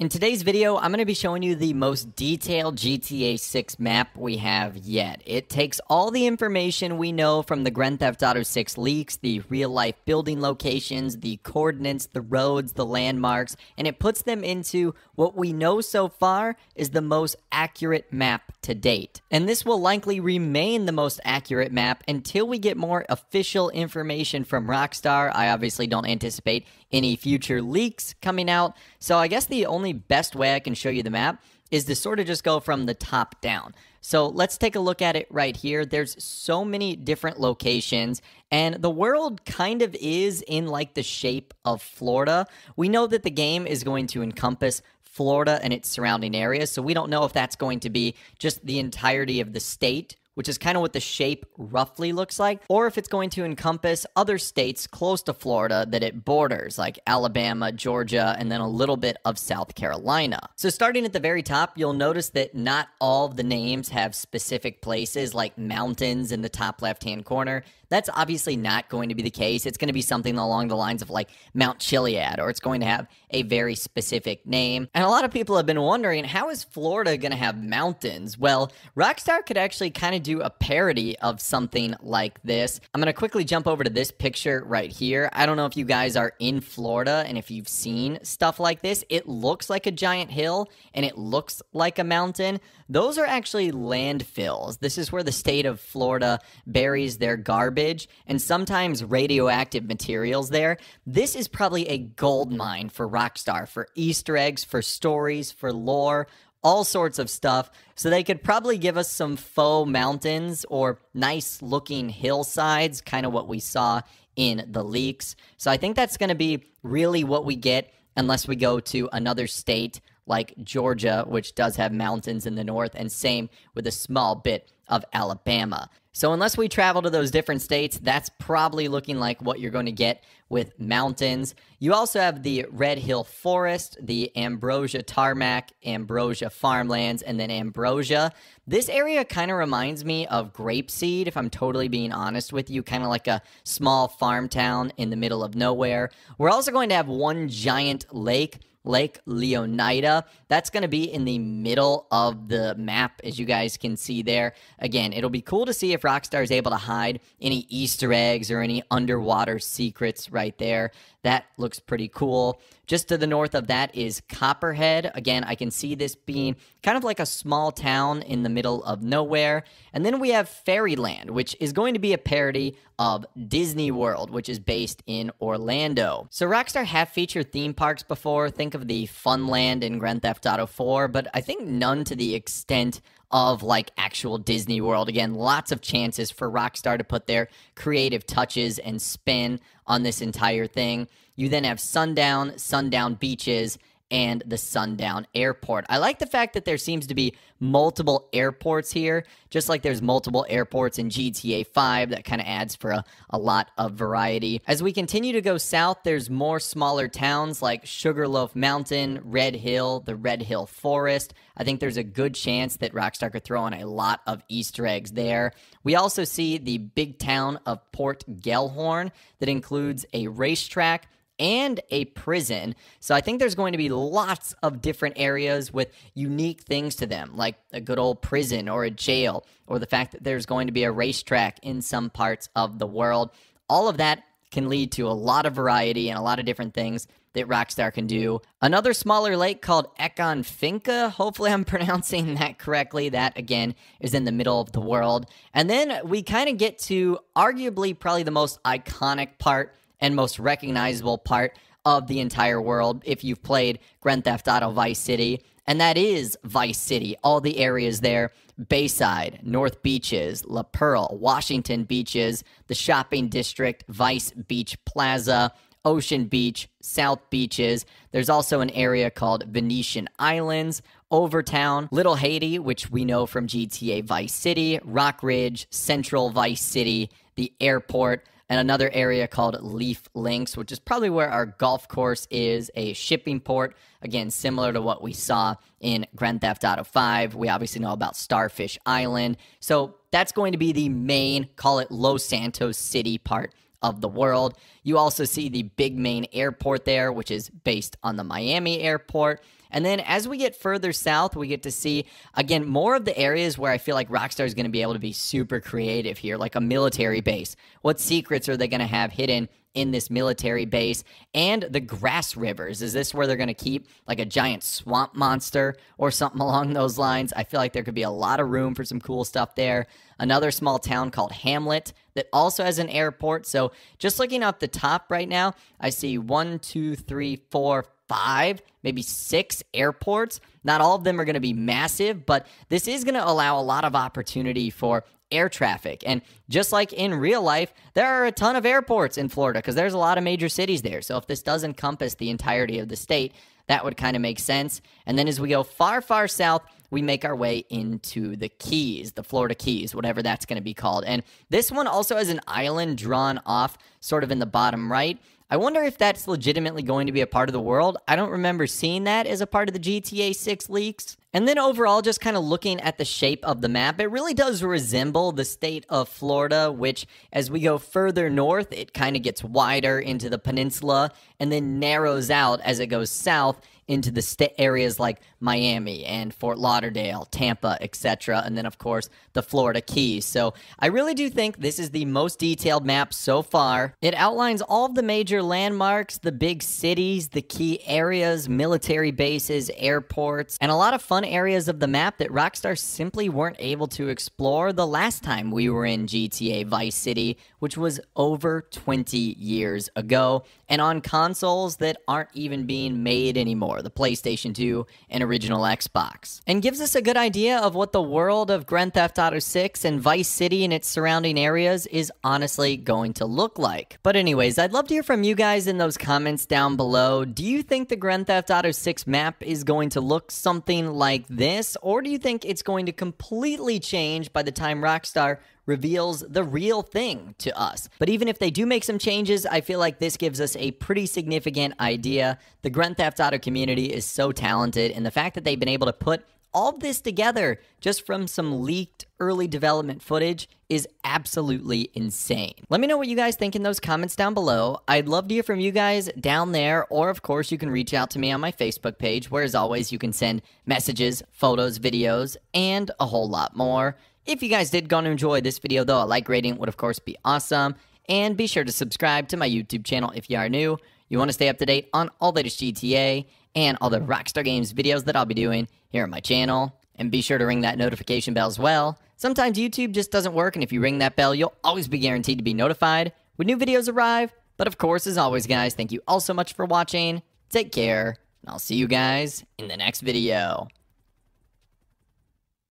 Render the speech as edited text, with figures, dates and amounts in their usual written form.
In today's video, I'm going to be showing you the most detailed GTA 6 map we have yet. It takes all the information we know from the Grand Theft Auto 6 leaks, the real-life building locations, the coordinates, the roads, the landmarks, and it puts them into what we know so far is the most accurate map to date. And this will likely remain the most accurate map until we get more official information from Rockstar. I obviously don't anticipate any future leaks coming out, so I guess the only best way I can show you the map is to sort of just go from the top down. So let's take a look at it right here. There's so many different locations, and the world kind of is in like the shape of Florida. We know that the game is going to encompass Florida and its surrounding areas, so we don't know if that's going to be just the entirety of the state, which is kind of what the shape roughly looks like, or if it's going to encompass other states close to Florida that it borders, like Alabama, Georgia, and then a little bit of South Carolina. So starting at the very top, you'll notice that not all of the names have specific places, like mountains in the top left-hand corner. That's obviously not going to be the case. It's going to be something along the lines of like Mount Chiliad, or it's going to have a very specific name. And a lot of people have been wondering, how is Florida going to have mountains? Well, Rockstar could actually kind of do a parody of something like this. I'm going to quickly jump over to this picture right here. I don't know if you guys are in Florida and if you've seen stuff like this. It looks like a giant hill and it looks like a mountain. Those are actually landfills. This is where the state of Florida buries their garbage and sometimes radioactive materials there. This is probably a gold mine for Rockstar, for Easter eggs, for stories, for lore, all sorts of stuff. So they could probably give us some faux mountains or nice looking hillsides, kind of what we saw in the leaks. So I think that's going to be really what we get, unless we go to another state like Georgia, which does have mountains in the north, and same with a small bit of Alabama. So unless we travel to those different states, that's probably looking like what you're going to get with mountains. You also have the Red Hill Forest, the Ambrosia Tarmac, Ambrosia Farmlands, and then Ambrosia. This area kind of reminds me of Grapeseed, if I'm totally being honest with you, kind of like a small farm town in the middle of nowhere. We're also going to have one giant lake, Lake Leonida. That's going to be in the middle of the map, as you guys can see there. Again, it'll be cool to see if Rockstar is able to hide any Easter eggs or any underwater secrets right there. That looks pretty cool. Just to the north of that is Copperhead. Again, I can see this being kind of like a small town in the middle of nowhere. And then we have Fairyland, which is going to be a parody of Disney World, which is based in Orlando. So Rockstar have featured theme parks before. Think of the Funland in Grand Theft Auto 4, but I think none to the extent of like actual Disney World. Again, lots of chances for Rockstar to put their creative touches and spin on this entire thing. You then have Sundown, Sundown Beaches, and the Sundown Airport. I like the fact that there seems to be multiple airports here, just like there's multiple airports in GTA 5. That kind of adds for a lot of variety. As we continue to go south, there's more smaller towns like Sugarloaf Mountain, Red Hill, the Red Hill Forest. I think there's a good chance that Rockstar could throw in a lot of Easter eggs there. We also see the big town of Port Gelhorn that includes a racetrack and a prison. So I think there's going to be lots of different areas with unique things to them, like a good old prison or a jail, or the fact that there's going to be a racetrack in some parts of the world. All of that can lead to a lot of variety and a lot of different things that Rockstar can do. Another smaller lake called Ekon Finca. Hopefully I'm pronouncing that correctly. That, again, is in the middle of the world. And then we kind of get to arguably probably the most iconic part and most recognizable part of the entire world if you've played Grand Theft Auto Vice City, and that is Vice City. All the areas there, Bayside, North Beaches, La Pearl, Washington Beaches, the Shopping District, Vice Beach Plaza, Ocean Beach, South Beaches. There's also an area called Venetian Islands, Overtown, Little Haiti, which we know from GTA Vice City, Rock Ridge, Central Vice City, the airport, and another area called Leaf Links, which is probably where our golf course is, a shipping port. Again, similar to what we saw in Grand Theft Auto 5. We obviously know about Starfish Island. So that's going to be the main, call it Los Santos City part of the world. You also see the big main airport there, which is based on the Miami airport. And then as we get further south, we get to see, again, more of the areas where I feel like Rockstar is going to be able to be super creative here, like a military base. What secrets are they going to have hidden in this military base? And the grass rivers. Is this where they're going to keep like a giant swamp monster or something along those lines? I feel like there could be a lot of room for some cool stuff there. Another small town called Hamlet that also has an airport. So just looking up the top right now, I see 1, 2, 3, 4, 5, maybe 6 airports. Not all of them are going to be massive, but this is going to allow a lot of opportunity for air traffic. And just like in real life, there are a ton of airports in Florida because there's a lot of major cities there. So if this does encompass the entirety of the state, that would kind of make sense. And then as we go far, far south, we make our way into the Keys, the Florida Keys, whatever that's going to be called. And this one also has an island drawn off sort of in the bottom right. I wonder if that's legitimately going to be a part of the world. I don't remember seeing that as a part of the GTA 6 leaks. And then overall, just kind of looking at the shape of the map, it really does resemble the state of Florida, which as we go further north, it kind of gets wider into the peninsula and then narrows out as it goes south into the areas like Miami and Fort Lauderdale, Tampa, etc. And then, of course, the Florida Keys. So I really do think this is the most detailed map so far. It outlines all of the major landmarks, the big cities, the key areas, military bases, airports, and a lot of fun areas of the map that Rockstar simply weren't able to explore the last time we were in GTA Vice City, which was over 20 years ago, and on consoles that aren't even being made anymore. The PlayStation 2 and original Xbox, and gives us a good idea of what the world of Grand Theft Auto 6 and Vice City and its surrounding areas is honestly going to look like. But anyways, I'd love to hear from you guys in those comments down below. Do you think the Grand Theft Auto 6 map is going to look something like this, or do you think it's going to completely change by the time Rockstar reveals the real thing to us? But even if they do make some changes, I feel like this gives us a pretty significant idea. The Grand Theft Auto community is so talented, and the fact that they've been able to put all of this together just from some leaked early development footage is absolutely insane. Let me know what you guys think in those comments down below. I'd love to hear from you guys down there, or of course you can reach out to me on my Facebook page, where as always you can send messages, photos, videos, and a whole lot more. If you guys did go and enjoy this video though, a like rating would of course be awesome. And be sure to subscribe to my YouTube channel if you are new. You want to stay up to date on all the latest GTA and all the Rockstar Games videos that I'll be doing here on my channel. And be sure to ring that notification bell as well. Sometimes YouTube just doesn't work, and if you ring that bell, you'll always be guaranteed to be notified when new videos arrive. But of course, as always, guys, thank you all so much for watching. Take care, and I'll see you guys in the next video.